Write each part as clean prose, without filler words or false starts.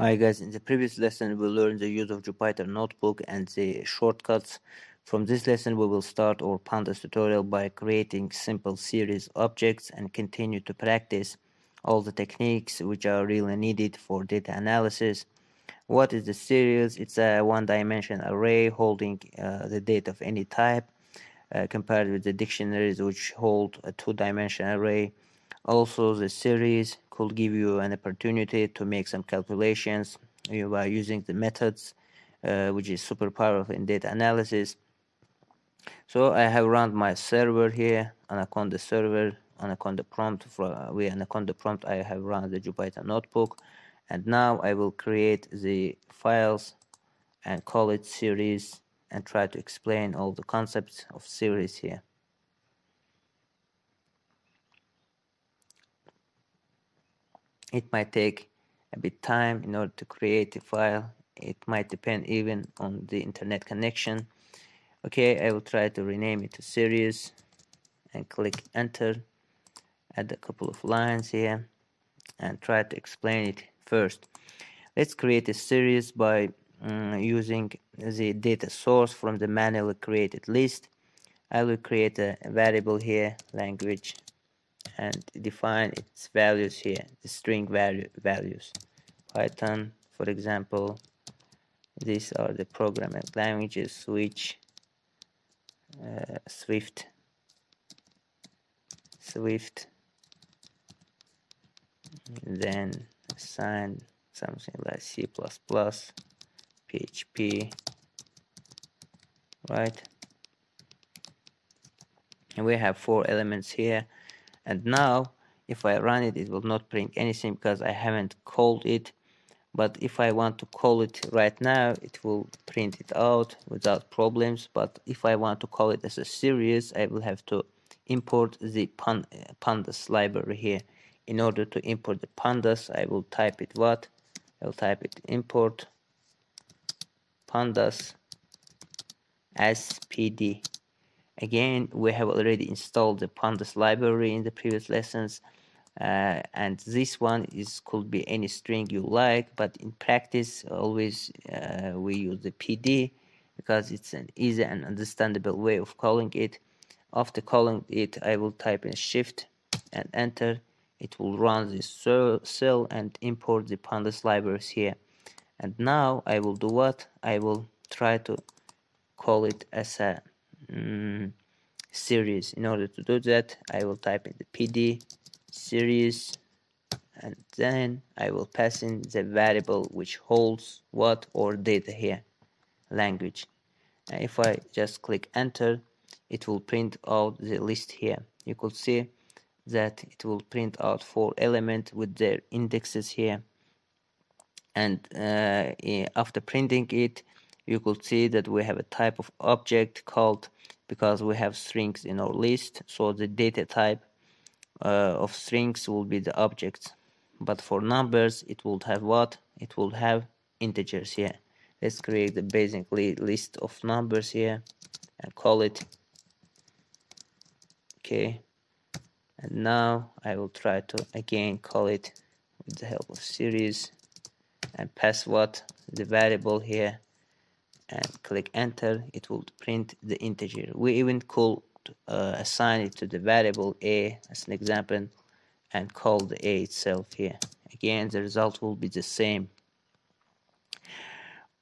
Hi guys, in the previous lesson we learned the use of Jupyter notebook and the shortcuts. From this lesson we will start our pandas tutorial by creating simple series objects and continue to practice all the techniques which are really needed for data analysis. What is the series? It's a one-dimensional array holding the data of any type compared with the dictionaries which hold a two-dimensional array. Also, the series could give you an opportunity to make some calculations by using the methods, which is super powerful in data analysis. So I have run my server here, Anaconda server, Anaconda prompt. With Anaconda prompt I have run the Jupyter notebook, and now I will create the files and call it series and try to explain all the concepts of series here. It might take a bit time in order to create a file. It might depend even on the internet connection. Okay, I will try to rename it to series and click enter. Add a couple of lines here and try to explain it first. Let's create a series by using the data source from the manually created list. I will create a variable here, language, and define its values here, the string values. Python, for example, these are the programming languages which Swift, then assign something like C++, PHP, right? And we have four elements here. And now if I run it, it will not print anything because I haven't called it. But if I want to call it right now, it will print it out without problems. But if I want to call it as a series, I will have to import the pandas library here. In order to import the pandas, I will type it what? I will type it import pandas as pd. Again, we have already installed the pandas library in the previous lessons, and this one could be any string you like, but in practice always we use the pd because it's an easy and understandable way of calling it. After calling it, I will type in shift and enter. It will run this cell and import the pandas libraries here. And now I will do what? I will try to call it as a series. In order to do that, I will type in the pd series, and then I will pass in the variable which holds what or data here, language. And if I just click enter, it will print out the list here. You could see that it will print out four elements with their indexes here. And after printing it, you could see that we have a type of object called, because we have strings in our list, so the data type of strings will be the objects. But for numbers, it will have what? It will have integers here. Let's create the basic list of numbers here and call it. Okay, and now I will try to again call it with the help of series and pass what? The variable here, and click enter. It will print the integer. We even could assign it to the variable a as an example and call the a itself here. Again, the result will be the same.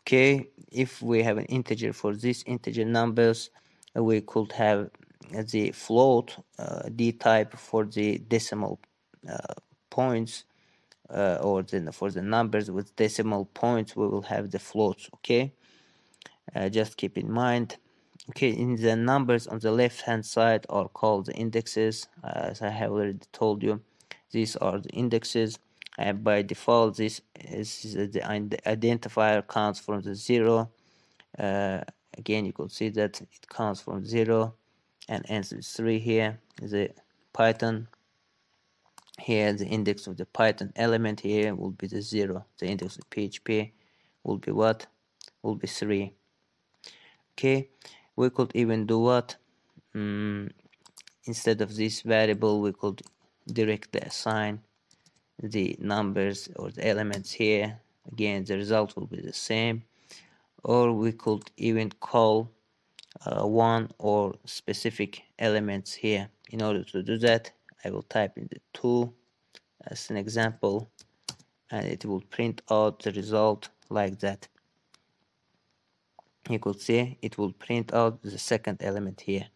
Okay, if we have an integer, for these integer numbers we could have the float d type for the decimal points, or then for the numbers with decimal points we will have the floats. Okay, just keep in mind. Okay, in the numbers on the left hand side are called the indexes. As I have already told you, these are the indexes, and by default this is the identifier counts from the 0. Again, you could see that it counts from 0 and ends with 3 here. The Python here, the index of the Python element here will be the 0. The index of PHP will be what? Will be 3. Okay, we could even do what? Instead of this variable, we could directly assign the numbers or the elements here Again, the result will be the same. Or we could even call one or specific elements here. In order to do that, I will type in the 2 as an example, and it will print out the result like that. You could see it will print out the second element here.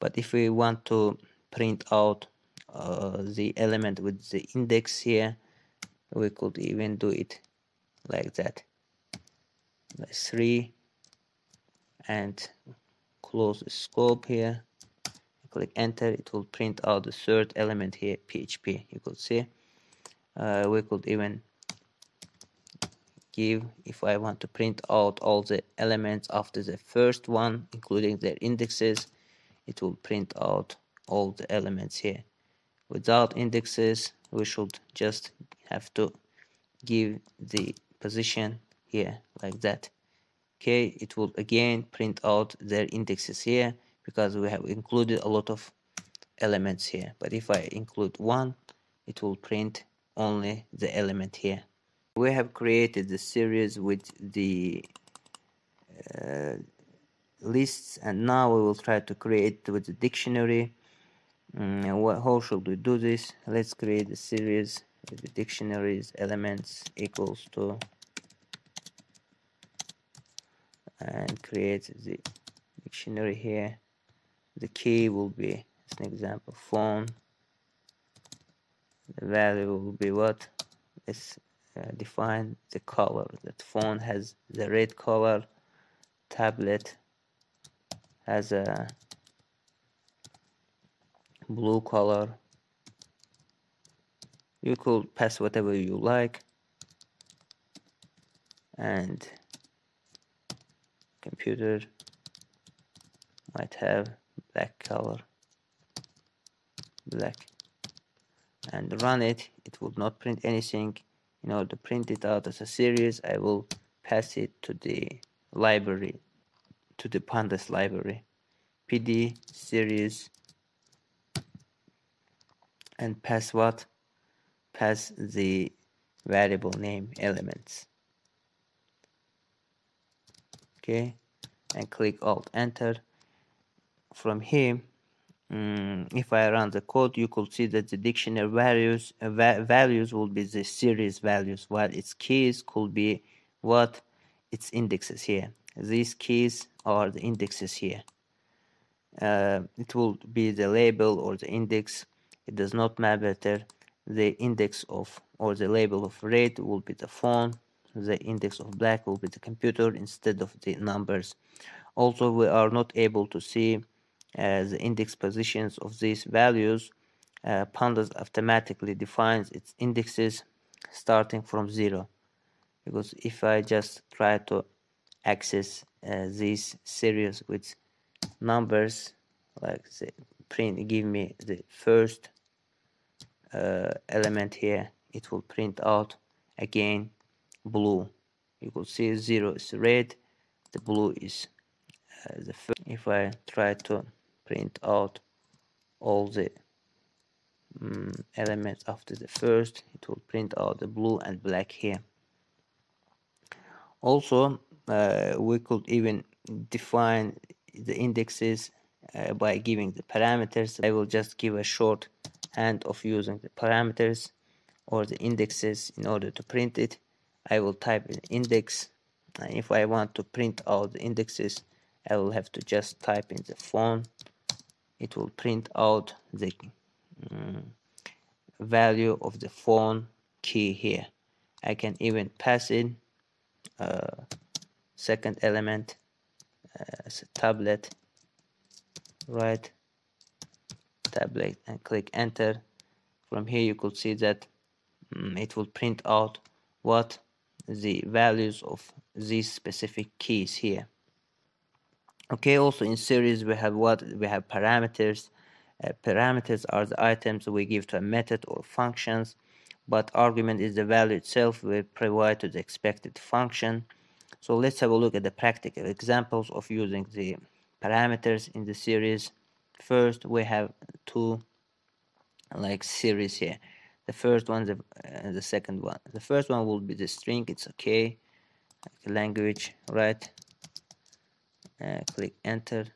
But if we want to print out the element with the index here, we could even do it like that. That's 3, and close the scope here. Click enter. It will print out the third element here, PHP. You could see we could even give, if I want to print out all the elements after the first one, including their indexes, it will print out all the elements here. Without indexes, we should just have to give the position here like that. Okay, it will again print out their indexes here, because we have included a lot of elements here. But if I include one, it will print only the element here. We have created the series with the lists, and now we will try to create with the dictionary. How should we do this? Let's create a series with the dictionaries elements equals to, and create the dictionary here. The key will be, as an example, phone. The value will be what? Let's define the color. That phone has the red color. Tablet has a blue color. You could pass whatever you like, and computer might have black color, black, and run it. It will not print anything. In order to print it out as a series, I will pass it to the library, to the pandas library, pd series, and pass what? Pass the variable name elements. Okay, and click alt enter. From here, if I run the code, you could see that the dictionary values values will be the series values, while its keys could be what? Its indexes here. These keys are the indexes here. It will be the label or the index. It does not matter. The index of, or the label of red will be the phone. The index of black will be the computer instead of the numbers. Also, we are not able to see the index positions of these values. Pandas automatically defines its indexes starting from 0, because if I just try to access these series with numbers, like the print, give me the first element here, it will print out again blue. You could see 0 is red, the blue is the first. If I try to print out all the elements after the first, it will print out the blue and black here. Also, we could even define the indexes by giving the parameters. I will just give a short hand of using the parameters or the indexes in order to print it. I will type in index, and if I want to print out the indexes, I will have to just type in the phone. It will print out the value of the phone key here. I can even pass in second element as a tablet, right? Tablet, and click enter. From here, you could see that it will print out what? The values of these specific keys here. Okay, also in series we have what? We have parameters. Parameters are the items we give to a method or functions, but argument is the value itself we provide to the expected function. So let's have a look at the practical examples of using the parameters in the series. First, we have two like series here. the first one, the second one. The first one will be the string, it's okay, like language, right? Click enter,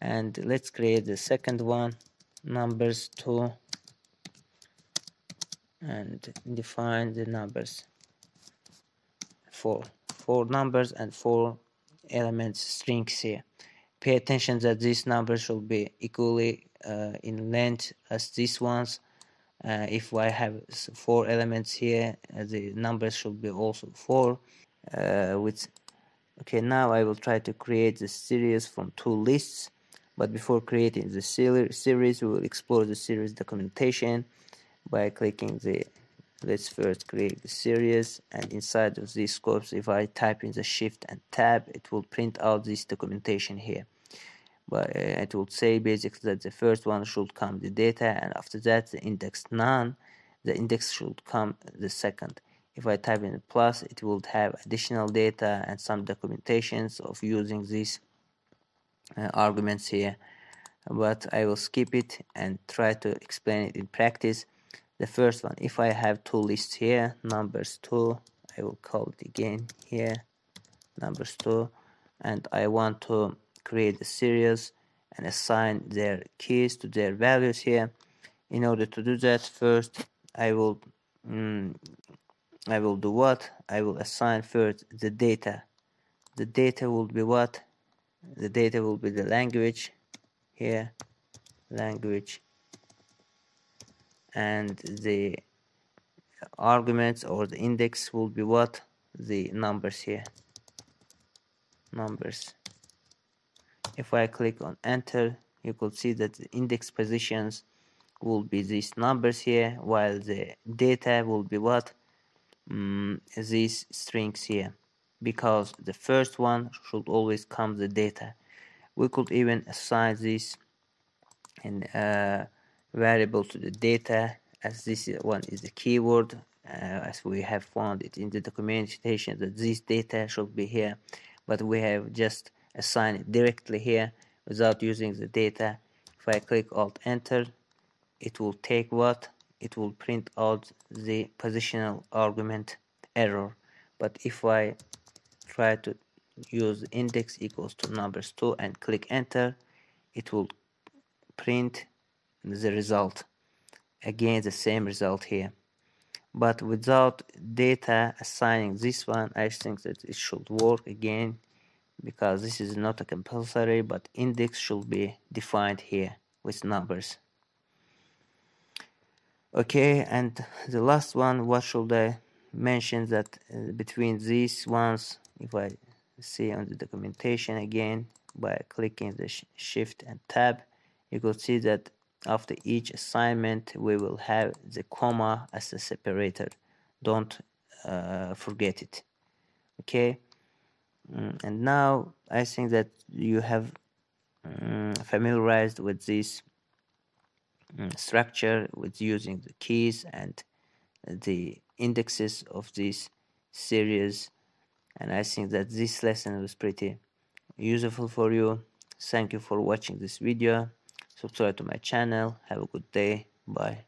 and let's create the second one, numbers 2, and define the numbers 4 numbers and 4 elements strings here. Pay attention that these numbers should be equally in length as these ones. If I have 4 elements here, the numbers should be also 4. Okay, now I will try to create the series from 2 lists, but before creating the series, we will explore the series documentation by clicking the, let's first create the series, and inside of these scopes, if I type in the shift and tab, it will print out this documentation here. But it will say basically that the first one should come the data, and after that the index none, the index should come the second. If I type in plus, it will have additional data and some documentations of using these arguments here, but I will skip it and try to explain it in practice. The first one, if I have 2 lists here, numbers 2, I will call it again here, numbers 2, and I want to create a series and assign their keys to their values here. In order to do that, first I will do what? I will assign first the data. The data will be what? The data will be the language here, language, and the arguments or the index will be what? The numbers here, numbers. If I click on enter, you could see that the index positions will be these numbers here, while the data will be what? These strings here, because the first one should always come the data. We could even assign this and variable to the data, as this one is the keyword, as we have found it in the documentation that this data should be here, but we have just assigned it directly here without using the data. If I click alt enter, it will take what? It will print out the positional argument error. But if I try to use index equals to numbers 2 and click enter, it will print the result, again the same result here. But without data assigning this one, I think that it should work again, because this is not a compulsory, but index should be defined here with numbers. Okay, and the last one, what should I mention that between these ones, if I see on the documentation again by clicking the shift and tab, you could see that after each assignment we will have the comma as a separator. Don't forget it. Okay, and now I think that you have familiarized with this structure, with using the keys and the indexes of this series, and I think that this lesson was pretty useful for you. Thank you for watching this video. Subscribe to my channel. Have a good day. Bye.